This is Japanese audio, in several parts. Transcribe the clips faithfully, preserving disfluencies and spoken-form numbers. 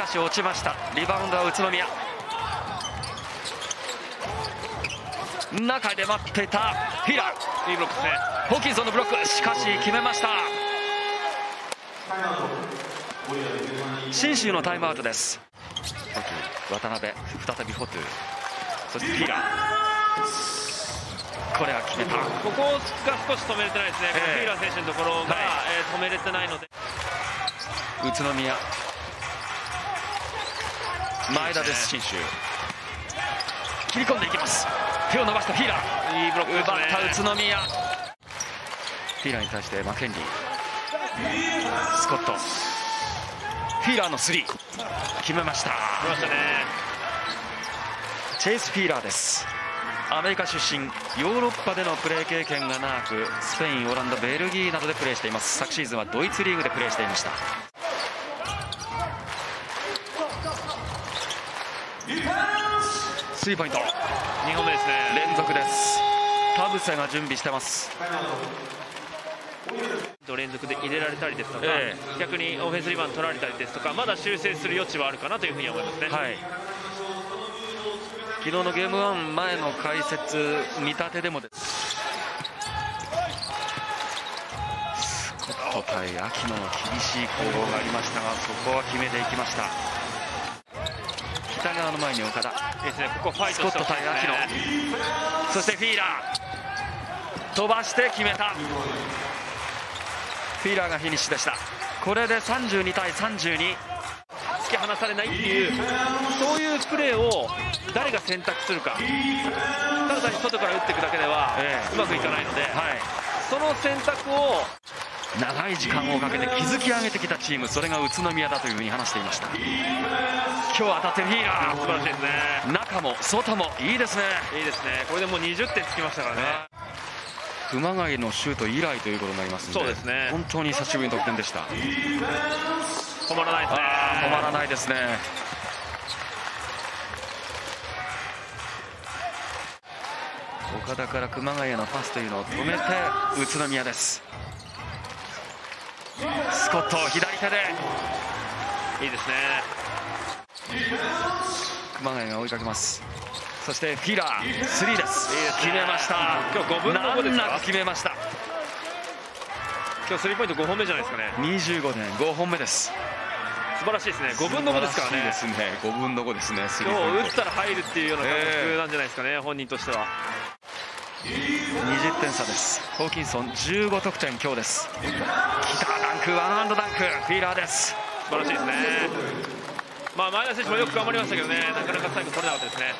かし落ちました。リバウンドは宇都宮。中で待ってたフィラー、いいブロックですね。ホーキンソンのブロック、しかし決めました。信州のタイムアウトです。渡辺、再びフォトゥ、そしてフィラー、これは決めた。ここが少し止めれてないですね、えー、フィラー選手のところが、はい、止めれてないので、宇都宮、前田です、信州、切り込んでいきます、手を伸ばしたフィラー、いいブロック、ね、奪った宇都宮、フィラーに対してマケンリー、スコット、フィラーのスリー。決めました。決めましたね。チェイス・フィーラーです。アメリカ出身、ヨーロッパでのプレー経験が長く、スペイン、オランダ、ベルギーなどでプレーしています。昨シーズンはドイツリーグでプレーしていました。スリーポイント。にほんめですね。連続です。田臥が準備してます。連続で入れられたりですとか、ええ、逆にオフェンスリバウンド取られたりですとか、まだ修正する余地はあるかなというふうに思いますね、はい、昨日のゲームワン前の解説、見立てでもです。スコット対秋野の厳しい攻防がありましたが、そこは決めていきました。北川の前に岡田、ですね、ここファイトしてますね、スコット対秋野、そしてフィーラー、飛ばして決めた。フィーラーがフィニッシュでした。これでさんじゅうにたいさんじゅうに、突き放されないっていう、そういうプレーを誰が選択するか、ただ単に外から打っていくだけではうまくいかないので、はい、その選択を長い時間をかけて築き上げてきたチーム、それが宇都宮だというふうに話していました。今日当たってフィーラー、素晴らしいですね。中も外もいいですね。いいですね。これでもうにじゅってんつきましたからね。熊谷のシュート以来ということになりますので、そうですね、本当に久しぶりの得点でした。止まらないですね。止まらないですね。岡田から熊谷のパスというのを止めて宇都宮です。スコット左手でいいですね。熊谷が追いかけます。そしてフィラー、スリーです。決めました。今日ごぶんのごですか。決めました。今日スリーポイントごほんめじゃないですかね。にじゅうごてんごほんめです。素晴らしいですね。ごぶんのごですからね。ですね。ごぶんのごですね。今日打ったら入るっていうような感覚なんじゃないですかね。えー、本人としては。にじゅってんさです。ホーキンソンじゅうごとくてん今日です。きたダンク、ワンハンドダンク、フィーラーです。素晴らしいですね。まあ前田選手もよく頑張りましたけどね。なかなか最後取れなかったですね。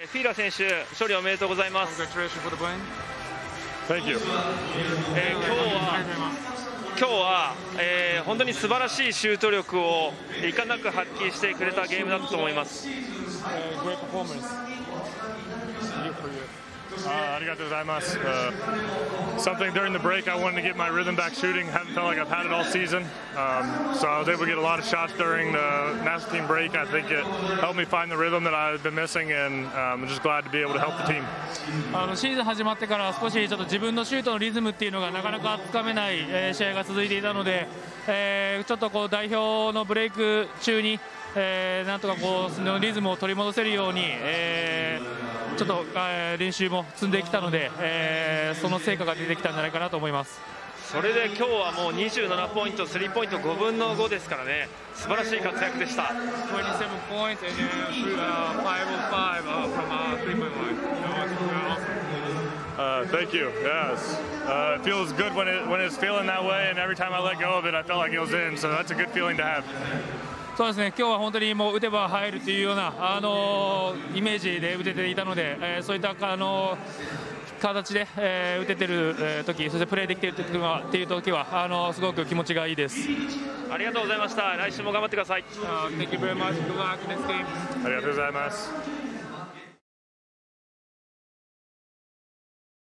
フィーラー選手、勝利おめでとうございます。今日は、今日は、えー、本当に素晴らしいシュート力をいかなく発揮してくれたゲームだったと思います。Uh, ありがとうございます。Uh, something during the break, I wanted to get my rhythm back shooting. Haven't felt like I've had it all season. Um, so I was able to get a lot of shots during the national team break. I think it helped me find the rhythm that I've been missing, and I'm just glad to be able to help the team. あのシーズン始まってから少しちょっと自分のシュートのリズムっていうのがなかなかつかめない、えー、試合が続いていたので、えー、ちょっとこう代表のブレイク中に、えー、なんとかこうそのリズムを取り戻せるように。えーちょっと、えー、練習も積んできたので、えー、その成果が出てきたんじゃないかなと思います。それで今日はもうにじゅうななポイント、スリーポイントごぶんのごですからね、素晴らしい活躍でした。Uh, thank you. Yes, uh, it feels good when, it, when it's feeling that way, and every time I let go of it, I felt like it was in, so that's a good feeling to have.そうですね、今日は本当にもう打てば入るというような、あのー、イメージで打てていたので、えー、そういった、あのー、形で、えー、打ててる、えー、時、そしてプレーできている時は、っていう時はあのー、すごく気持ちがいいです。ありがとうございました。来週も頑張ってください。ありがとうございます。